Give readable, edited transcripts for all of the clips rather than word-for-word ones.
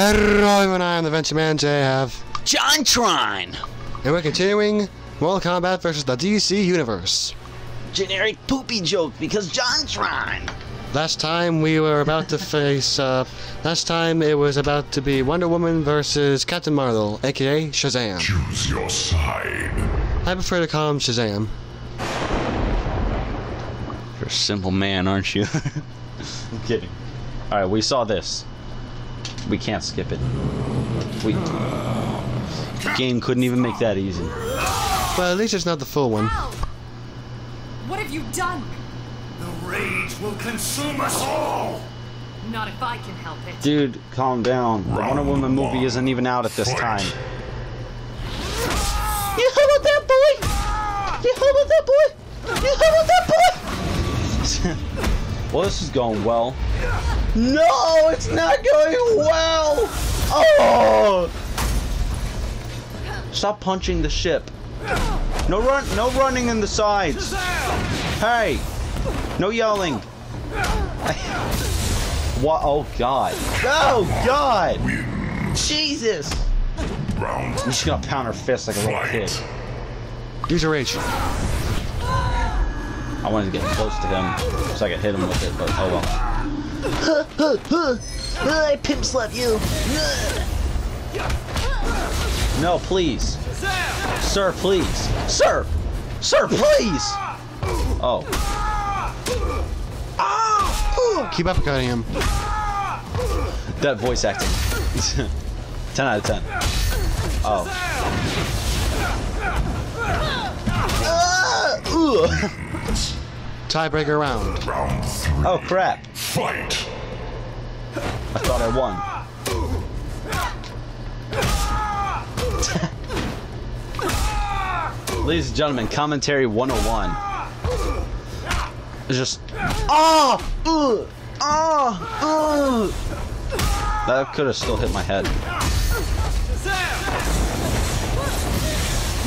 Hello, and I am the Venture Man, JF. John Trine! And we're continuing Mortal Kombat versus the DC Universe. Generic poopy joke because John Trine! Last time we were about to face, last time it was about to be Wonder Woman versus Captain Marvel, aka Shazam. Choose your side. I prefer to call him Shazam. You're a simple man, aren't you? I'm kidding. Alright, we saw this. We can't skip it. The game couldn't even make that easy. Well, at least it's not the full one. Hal! What have you done? The rage will consume us all! Not if I can help it. Dude, calm down. The Wonder Woman movie isn't even out at this time. You held that boy! You held that boy! You held that boy! Well, this is going well. No, it's not going well! Oh! Stop punching the ship. No running in the sides. Hey! No yelling! What? Oh god. Oh god! Jesus! I'm just gonna pound her fist like a little kid. Use your rage. I wanted to get close to him so I could hit him with it, but oh well. I pimp slap you! No, please! Sir, please! Sir! Sir, please! Oh. Keep uppercutting him. That voice acting. 10 out of 10. Oh. Tiebreaker round. Oh crap. Fight. I thought I won. Ladies and gentlemen, commentary 101. It's just that could have still hit my head.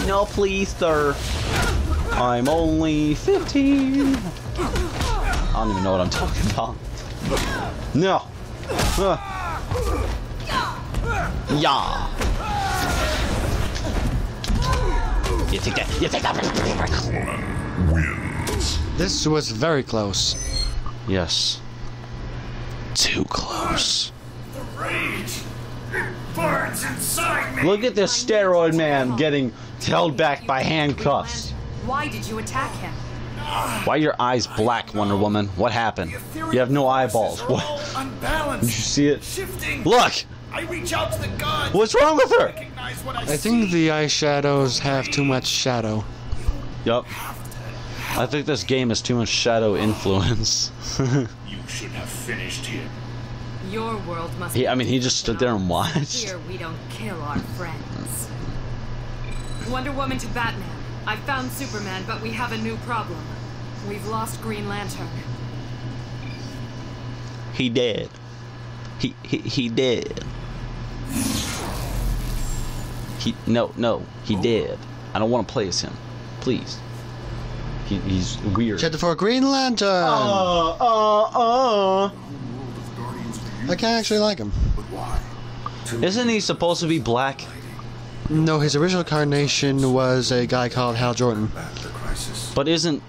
No please, sir. I'm only 15. I don't even know what I'm talking about. No. Yeah. You think that? You think that? This was very close. Yes. Too close. The rage burns inside me. Look at this steroid man getting held back by handcuffs. Why did you attack him? Why are your eyes black, Wonder Woman? What happened? You have no eyeballs. What? Did you see it? Shifting. Look! I reach out to the gods. What's wrong with her? I think the eyeshadows have too much shadow. Yup. I think this game has too much shadow influence. You should have finished him. Your world must be. I mean, he just stood there and watched. Here we don't kill our friends. Wonder Woman to Batman. I found Superman, but we have a new problem. We've lost Green Lantern. He dead. He dead. He dead. I don't want to play as him. Please. He's weird. Chapter 4, Green Lantern! I can't actually like him. Isn't he supposed to be black? No, his original incarnation was a guy called Hal Jordan. But isn't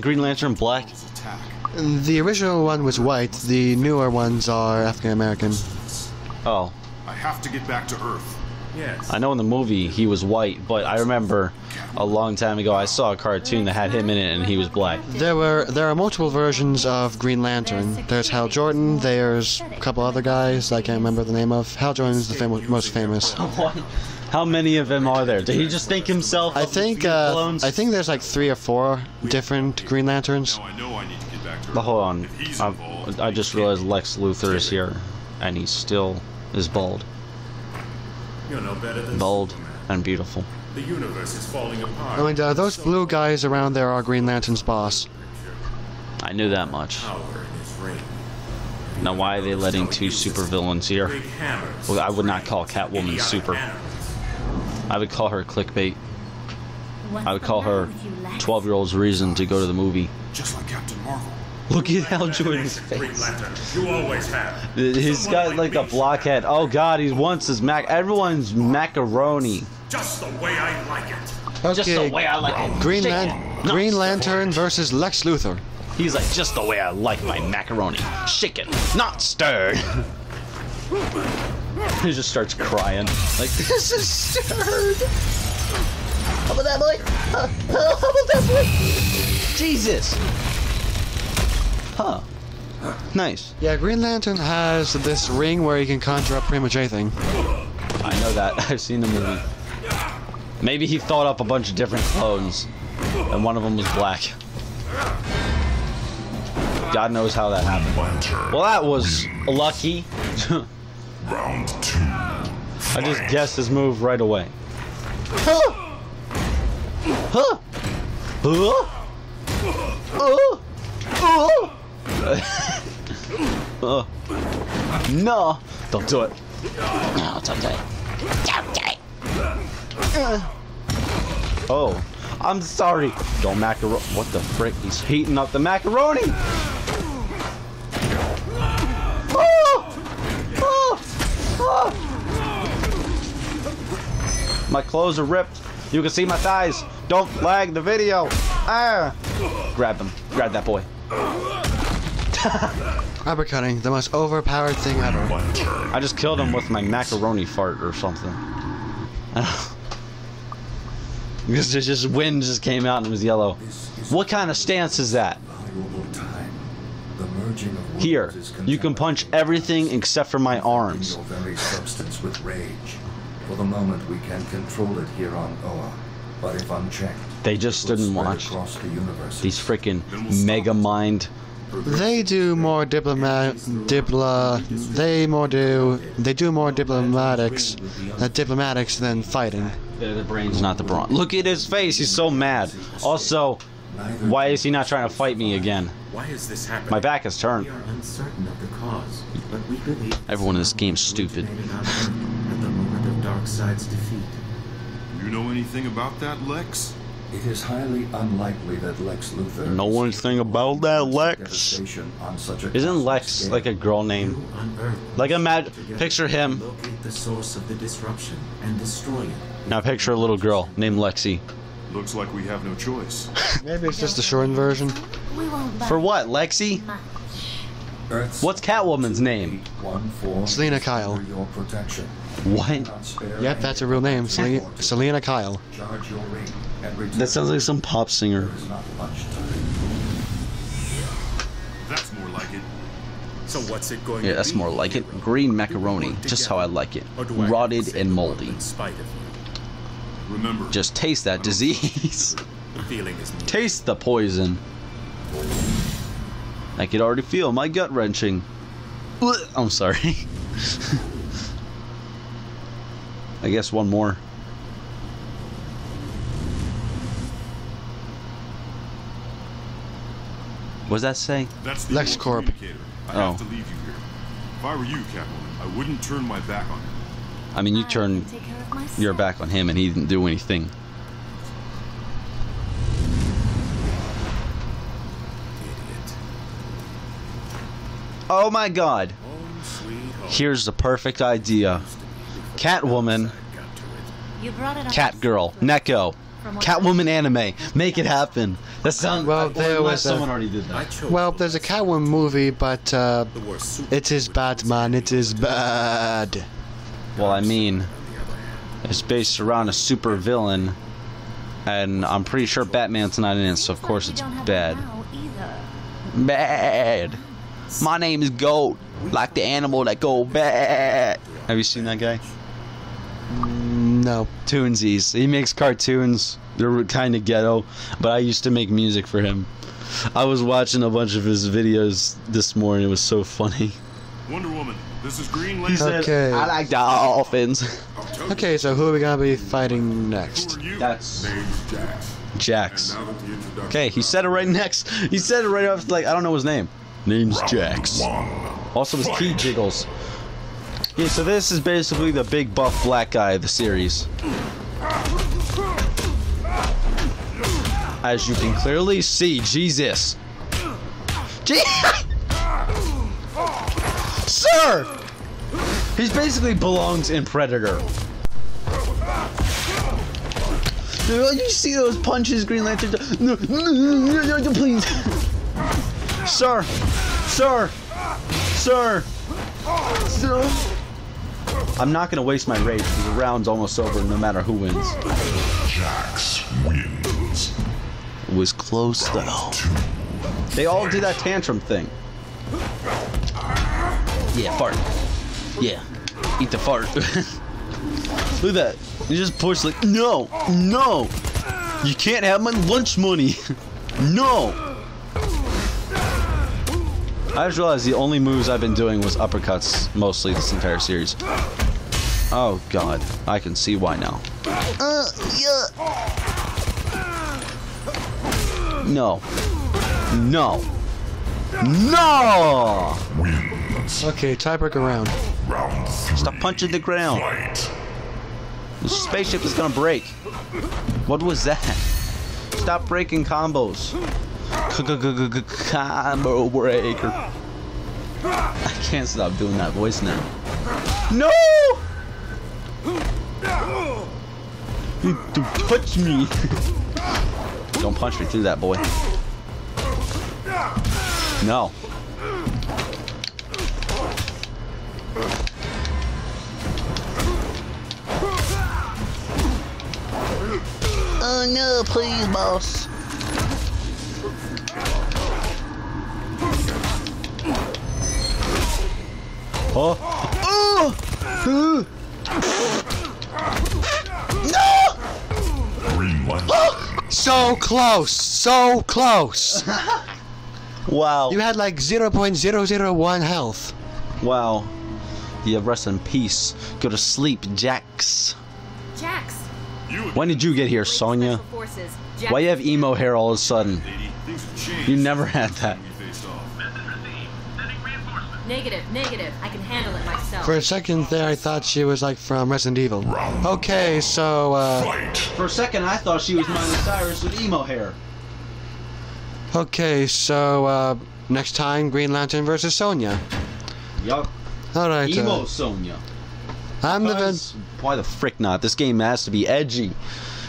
Green Lantern black? The original one was white. The newer ones are African American. Oh. I have to get back to Earth. Yes. I know in the movie he was white, but I remember a long time ago I saw a cartoon that had him in it and he was black. There are multiple versions of Green Lantern. There's Hal Jordan. There's a couple other guys I can't remember the name of. Hal Jordan is the most famous. What? How many of them are there? Did he just think himself? I think there's like 3 or 4 different Green Lanterns. But hold on, I just realized Lex Luthor is here, and he still is bald. You're no better than bald and beautiful. The universe is falling apart. I mean, those blue guys around there are Green Lantern's boss. I knew that much. Now why are they letting 2 supervillains here? Well, I would not call Catwoman super. I would call her clickbait. I would call her 12-year-old's reason to go to the movie. Just like Captain Marvel. Look at Hal Jordan's face. Green Lantern, you always have. He's got like a blockhead. Oh God, he wants his mac. Everyone's macaroni. Just the way I like it. Okay. Just the way I like it. Green Lantern versus Lex Luthor. He's like, just the way I like my macaroni. Shake it, not stirred. He just starts crying. Like, this is stirred. How about that, boy? How about that, boy? Jesus. Huh. Nice. Yeah, Green Lantern has this ring where he can conjure up pretty much anything. I know that. I've seen the movie. Maybe he thought up a bunch of different clones, and one of them was black. God knows how that happened. Well, that was lucky. Round two. I just guessed his move right away. Huh? Huh? Huh? Oh? Oh? No! Don't do it. No, don't do it. Don't do it. Oh, I'm sorry. Don't macaroni. What the frick? He's heating up the macaroni. My clothes are ripped. You can see my thighs. Don't lag the video. Ah! Grab him. Grab that boy. Uppercutting, the most overpowered thing ever. I just killed him with my macaroni fart or something. Because there's just wind just came out and it was yellow. What kind of stance is that? Here, you can punch everything except for my arms. For the moment, we can control it here on Oa, but if unchecked, they just didn't watch the these freaking mega mind. They do more diplomatics than fighting. The brain's not the brawn. Look at his face. He's so mad. Also, why is he not trying to fight me again? Why is this happening? My back is turned. We are uncertain of the cause, but we believe everyone in this game's stupid. Darkseid's defeat. You know anything about that, Lex? It is highly unlikely that Lex Luthor. Know anything about that, Lex? Isn't Lex like a girl name? Like a mad. Picture him. Locate the source of the disruption and destroy it. Now picture a little girl named Lexi. Looks like we have no choice. Maybe it's just a shortened version. For what, Lexi? What's Catwoman's name? Selina Kyle. What? Yep, that's her real name, Selina Kyle. That sounds like some pop singer. That's more like it. So what's it going to be? Yeah, that's more like it. Green macaroni, just how I like it. Rotted and moldy. Remember, just taste that disease. Taste the poison. I could already feel my gut wrenching. I'm sorry. I guess one more. What's that say? That's Lex Corp. I have to leave you here. If I were you, Catwoman, I wouldn't turn my back on him. I mean, you turned your back on him and he didn't do anything. Oh my God! Here's the perfect idea. Catwoman, Catgirl, Neko, Catwoman anime. Make it happen. That sounds. Well, there was someone already did that. Well, there's a Catwoman movie, but it is Batman. It is bad. Well, I mean, it's based around a super villain, and I'm pretty sure Batman's not in it, so of course it's bad. Bad. My name is Goat, like the animal that go bad. Have you seen that guy? No. Toonsies. He makes cartoons. They're kind of ghetto, but I used to make music for him. I was watching a bunch of his videos this morning. It was so funny. Wonder Woman, this is Green Lantern. Okay. I like dolphins. Okay, so who are we gonna be fighting next? That's Jax. Okay, he said it right next. He said it right off. Like I don't know his name. Name's Jax. Also, his key jiggles. Yeah, so this is basically the big buff black guy of the series. As you can clearly see, Jesus. Sir! He basically belongs in Predator. You see those punches, Green Lantern? No, no, no, no, no, please. Sir. Sir. Sir. Sir. I'm not going to waste my rage because the round's almost over no matter who wins. Jax wins. It was close though. They all do that tantrum thing. Yeah, fart. Yeah. Eat the fart. Look at that. You just push like, no, no. You can't have my lunch money. No. I just realized the only moves I've been doing was uppercuts mostly this entire series. Oh God, I can see why now. Yeah. No. No. No. Okay, tiebreaker round. Stop punching the ground. The spaceship is gonna break. What was that? Stop breaking combos. Combo breaker. I can't stop doing that voice now. No! You touch me. Don't punch me through that, boy. No. Oh no, please, boss. Oh. Oh. No! Green light. Oh. So close. So close. Wow. You had like 0.001 health. Wow. Yeah, rest in peace. Go to sleep, Jax. Jax. When did you get here, Sonya? Why you have emo hair all of a sudden? You never had that. Negative, negative. I can handle it myself. For a second there, I thought she was like from Resident Evil. Okay, so for a second, I thought she was Miley Cyrus with emo hair. Okay, so next time, Green Lantern versus Sonya. Yup. All right. Emo Sonya. I'm the why the frick not? This game has to be edgy. It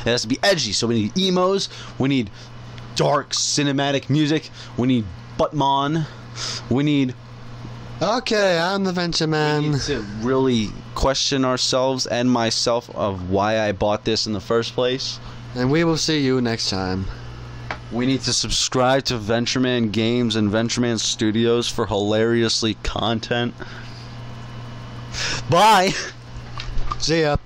has to be edgy. So we need emos. We need dark cinematic music. We need Buttmon. We need. Okay, I'm the Venture Man. We need to really question ourselves and myself of why I bought this in the first place. And we will see you next time. We need to subscribe to Venture Man Games and Venture Man Studios for hilariously content. Bye. See ya.